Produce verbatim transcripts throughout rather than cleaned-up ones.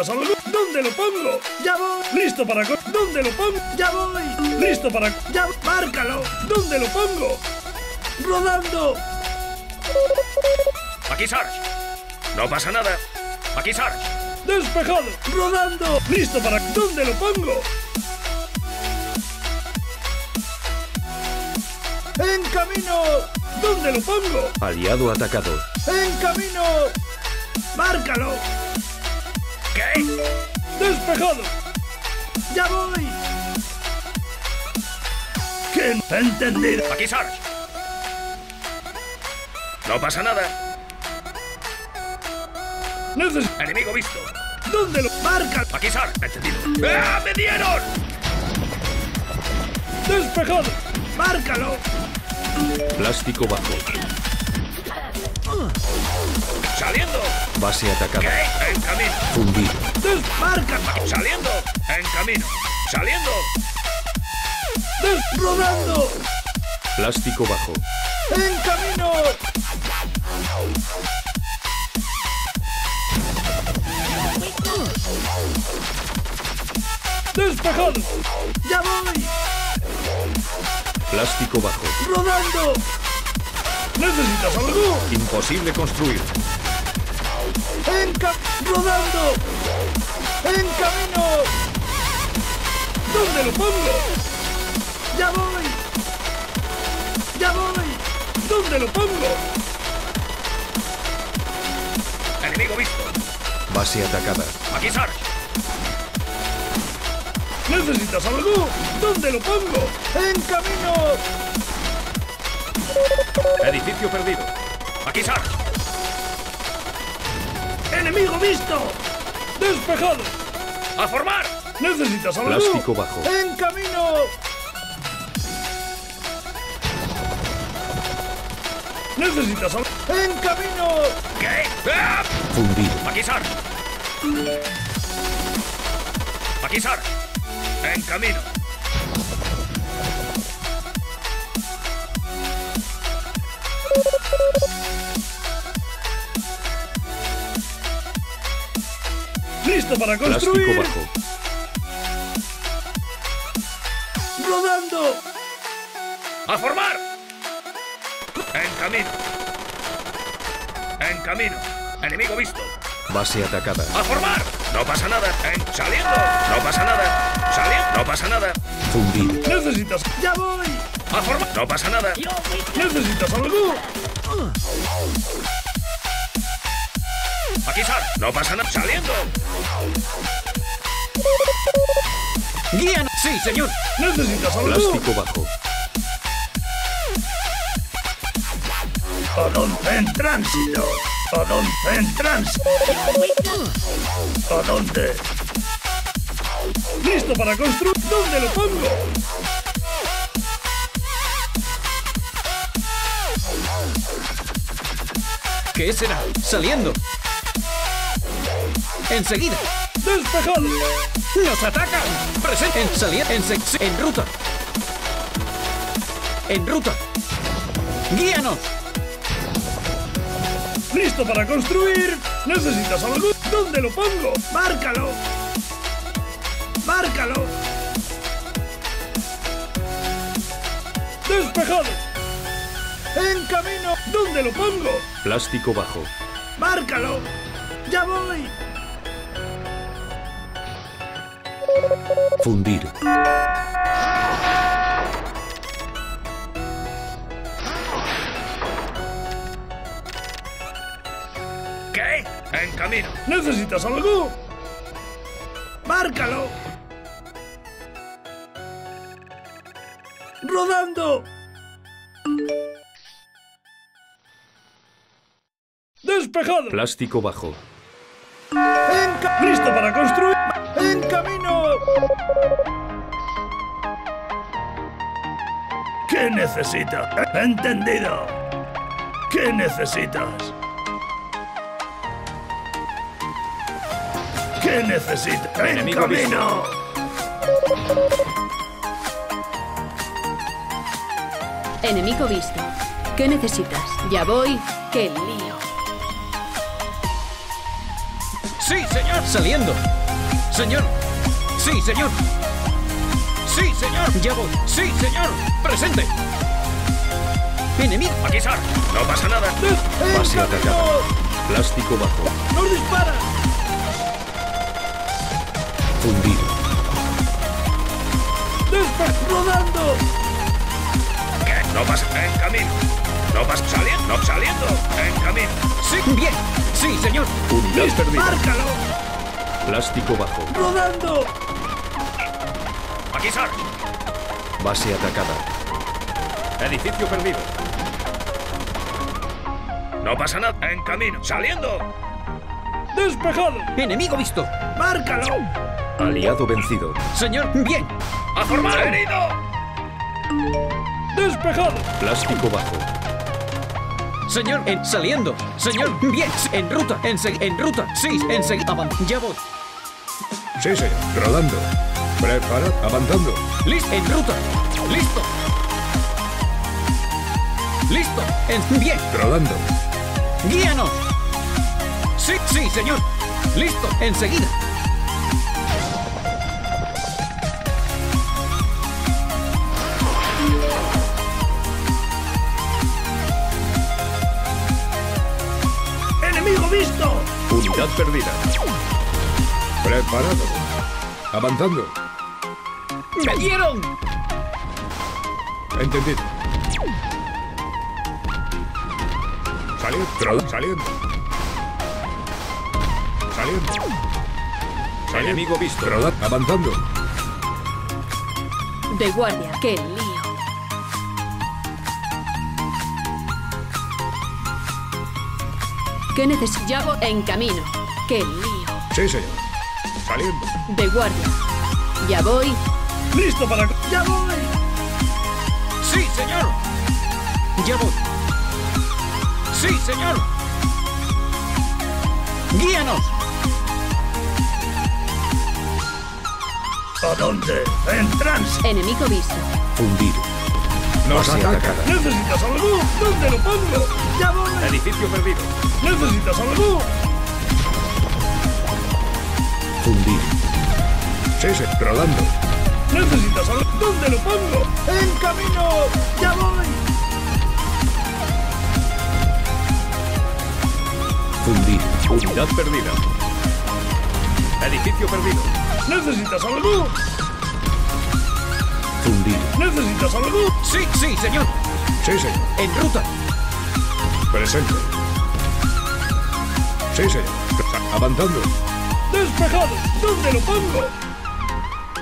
necesitas algo? ¿Dónde lo pongo? ¡Ya voy! ¿Listo para co...? ¿Dónde lo pongo? ¡Ya voy! ¿Listo para...? ¡Ya voy! ¡Márcalo! ¿Dónde lo pongo? ¡Rodando! ¡Aquí, Sarge! ¡No pasa nada! ¡Aquí, Sarge! ¡Despejado! ¡Rodando! ¿Listo para...? ¿Dónde lo pongo? ¡En camino! ¿Dónde lo pongo? Aliado atacado. ¡En camino! ¡Márcalo! ¿Qué? ¡Despejado! ¡Ya voy! ¿Qué? Entendido. Aquí, Sarge. No pasa nada. Neces Enemigo visto. ¿Dónde lo marca? Aquí, Sarge. Entendido. ¡Ah, me dieron! ¡Despejado! ¡Márcalo! Plástico bajo. ¡Saliendo! Base atacada. ¿Qué? ¡En camino! Fundido. ¡Desmarca! ¡Saliendo! ¡En camino! ¡Saliendo! ¡Desrodando! Plástico bajo. ¡En camino! ¡Despejado! ¡Ya voy! Plástico bajo. ¡Rodando! ¿Necesitas algo? Imposible construir. ¡En ca... rodando! ¡En camino! ¿Dónde lo pongo? ¡Ya voy! ¡Ya voy! ¿Dónde lo pongo? Enemigo visto. Base atacada. Aquí, Sarge. ¿Necesitas algo? ¿Dónde lo pongo? ¡En camino! Edificio perdido. Aquí, Sarge. ¡Enemigo visto! ¡Despejado! ¡A formar! ¿Necesitas algo? Plástico bajo. ¡En camino! ¿Necesitas algo? ¡En camino! ¿Qué? ¡Ah! Fundido. Aquí, Sarge. Aquí, Sarge. En camino. Listo para construir. Plástico bajo. Rodando. A formar. En camino. En camino. Enemigo visto. Base atacada. A formar. No pasa nada. En saliendo. No pasa nada. Saliendo. No pasa nada. Fundido. Necesitas. Ya voy. A formar. No pasa nada. Necesitas algo. Aquí, Sarge. No pasa nada. Saliendo. Guía. Sí, señor. Necesitas algo. Plástico bajo. Avance en tránsito. Avance en tránsito. Avance. ¡Listo para construir! ¿Dónde lo pongo? ¿Qué será? ¡Saliendo! ¡Enseguida! ¡Despejado! ¡Nos atacan! ¡Presente! ¡En salida! ¡En sex! ¡En ruta! ¡En ruta! ¡Guíanos! ¡Listo para construir! ¿Necesitas algo? ¿Dónde lo pongo? ¡Márcalo! ¡Márcalo! ¡Despejado! ¡En camino! ¿Dónde lo pongo? Plástico bajo. ¡Márcalo! ¡Ya voy! Fundir. ¿Qué? ¡En camino! ¿Necesitas algo? ¡Márcalo! ¡Rodando! ¡Despejado! Plástico bajo. En ¡Listo para construir! ¡En camino! ¿Qué necesitas? ¡Entendido! ¿Qué necesitas? ¿Qué necesitas? ¡En camino! Visto. Enemigo visto. ¿Qué necesitas? Ya voy. ¡Qué lío! ¡Sí, señor! está saliendo. Señor. Sí, señor. Sí, señor. Ya voy. Sí, señor. Presente. Enemigo. Aquí está. No pasa nada. Base atacada. Plástico bajo. No dispara. Fundido. Rodando. ¿Qué? No pasa. En camino. No vas saliendo, no saliendo. En camino. Sí, bien. Sí, señor. Unidad perdida. ¡Márcalo! Plástico bajo. ¡Rodando! Aquí, sir. Base atacada. Edificio perdido. No pasa nada. En camino. ¡Saliendo! ¡Despejado! Enemigo visto. ¡Márcalo! Aliado vencido. Señor, bien. ¡A formar! ¡Herido! ¡Despejado! Plástico bajo. Señor, en, saliendo. Señor, bien. En ruta, en, se, en ruta. Sí, enseguida. Ya voy. Sí, señor. Rodando. Preparad, avanzando. Listo, en ruta. Listo. Listo. En, bien. Rodando. Guíanos. Sí, sí, señor. Listo, enseguida. ¡Visto! Unidad perdida. Preparado. Avanzando. ¡Me dieron! Entendido. Saliendo. Saliendo. Saliendo. Saliendo. Enemigo visto. Rodad. Avanzando. De guardia. ¡Qué lío! ¿Qué necesitamos? En camino. ¡Qué lío! Sí, señor. Saliendo. De guardia. Ya voy. ¡Listo para... ¡Ya voy! ¡Sí, señor! Ya voy. ¡Sí, señor! ¡Guíanos! ¿A dónde? ¡En trance! Enemigo visto. Fundido. Nos ataca. ¿Necesitas algo? ¿Dónde lo pongo? ¡Ya voy! Edificio perdido. ¿Necesitas algo? Fundido. Sí, sí, rodando. ¿Necesitas algo? ¿Dónde lo pongo? ¡En camino! ¡Ya voy! Fundido. Unidad perdida. Edificio perdido. ¿Necesitas algo? Fundido. ¿Necesitas algo? Sí, sí, señor. Sí, señor. En ruta. Presente. Sí, señor. Avanzando. Despejado. ¿Dónde lo pongo?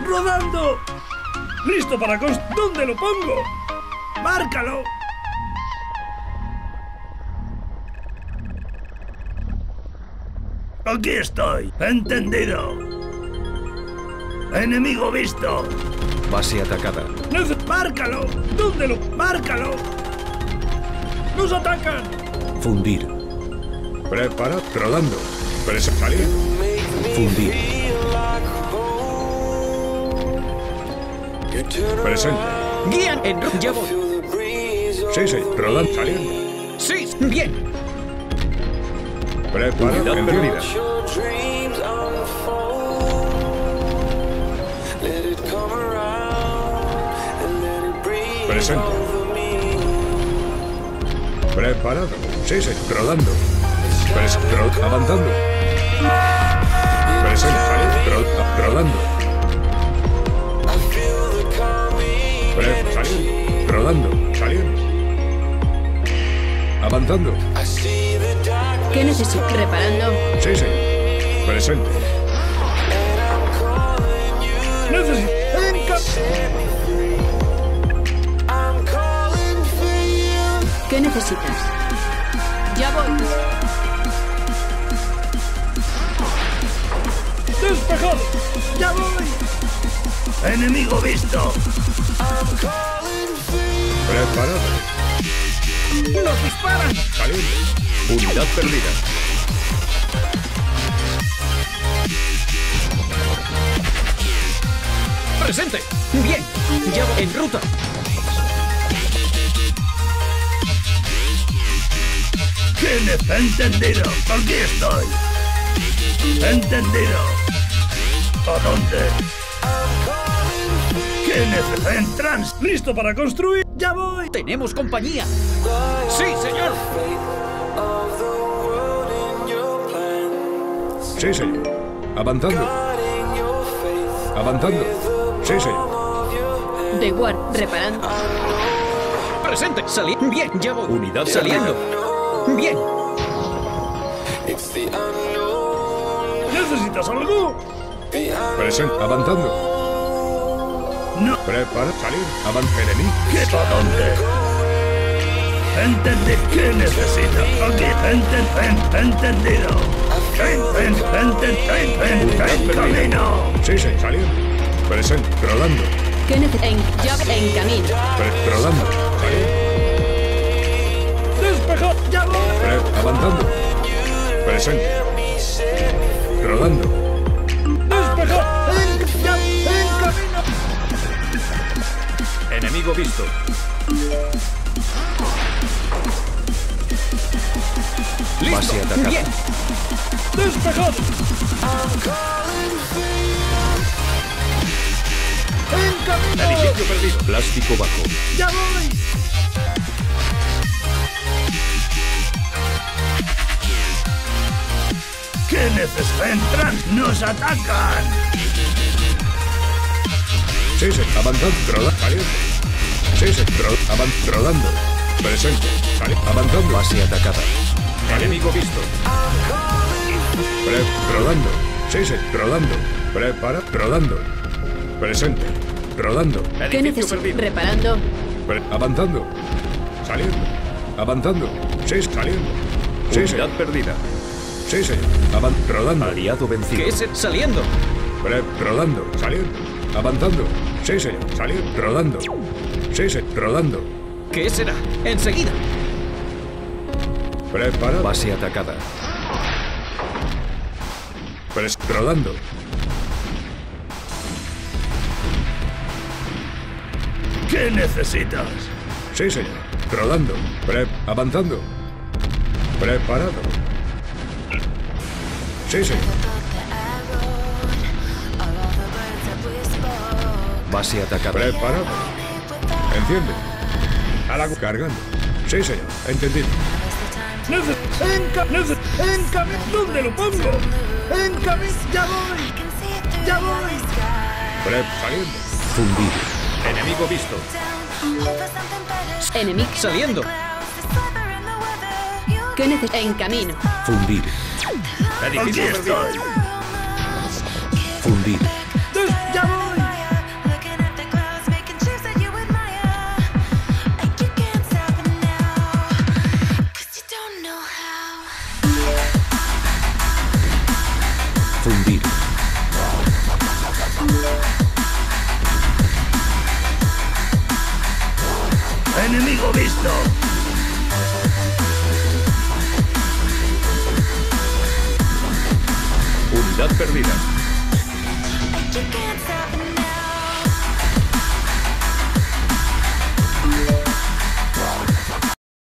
Rodando. Listo para const... ¿Dónde lo pongo? Márcalo. Aquí estoy. Entendido. Enemigo visto. Base atacada. Márcalo. ¿Dónde lo...? Márcalo. ¡Nos atacan! Fundir. Preparad, rodando. Presa, salir. Fundir. Presente. Guían en llevo. Sí, sí, rodando, saliendo. Sí, bien. Preparad, perdida. Presente. Preparado. Sí, sí. Rodando. Pres rod avanzando. Presente. Rod rodando. Pre salir. Rodando. Saliendo. Avanzando. ¿Qué necesito? Reparando. Sí, sí. Presente. Necesito. ¿Qué necesitas? Ya voy. ¡Despejado! ¡Ya voy! ¡Enemigo visto! ¡Preparado! ¡Nos disparan! ¡Saliendo! Unidad perdida. ¡Presente! ¡Bien! ¡Ya voy! ¡En ruta! Entendido, aquí estoy. Entendido. ¿A dónde? ¿Quién es en trans? ¿Listo para construir? ¡Ya voy! ¡Tenemos compañía! ¡Sí, señor! Sí, señor. Avanzando. Avanzando. Sí, señor. De War, reparando. Presente. Salí. Bien, ya voy. Unidad saliendo. Bien. ¿Necesitas algo? Presente. Avanzando. No. Prepara, salir, avance de mí. ¿Qué? ¿A dónde? Entendí. ¿Qué necesito? Aquí. Entendido. Entendido. Camino. Sí, sí, salir. Presente. Rodando. ¿Qué necesito? Yo en camino. Rodando. Salir. Despejado. Ya voy. Avanzando. Presente. Rodando. Despejado. Enemigo visto. Listo. Bien. Despejado. En camino. Edificio perdido. Plástico bajo. Ya voy. ¿Qué necesitan? Entran. Nos atacan. Sí, sí, avanzando, rodando, caliente. Sí, sí, avanzando, rodando. Presente, avanzando. Base atacada. Enemigo visto. Prep, rodando. Sí, sí, rodando. Prepara, rodando. Presente, rodando. ¿Qué necesito? Reparando. Pre avanzando. Saliendo. Avanzando. Sí, saliendo. Sí, unidad perdida. Sí, sí, avanzando, rodando. Aliado vencido. ¿Qué es? Saliendo. Prep, rodando, saliendo. Avanzando. Sí, señor. Salir. Rodando. Sí, señor. Rodando. ¿Qué será? Enseguida. Preparado. Base atacada. Pres rodando. ¿Qué necesitas? Sí, señor. Rodando. Prep. Avanzando. Preparado. Sí, señor. Base atacada. Preparado. Enciende. A la cargando. Sí, señor. Entendido. En camino. ¿Dónde lo pongo? En camino. Ya voy. Ya voy. Prep saliendo. Fundido. Enemigo visto. Enemigo saliendo. ¿Qué necesito? En camino. Fundir. Edificio perdido. Fundir. Ya voy. Enemigo visto. Unidad perdida.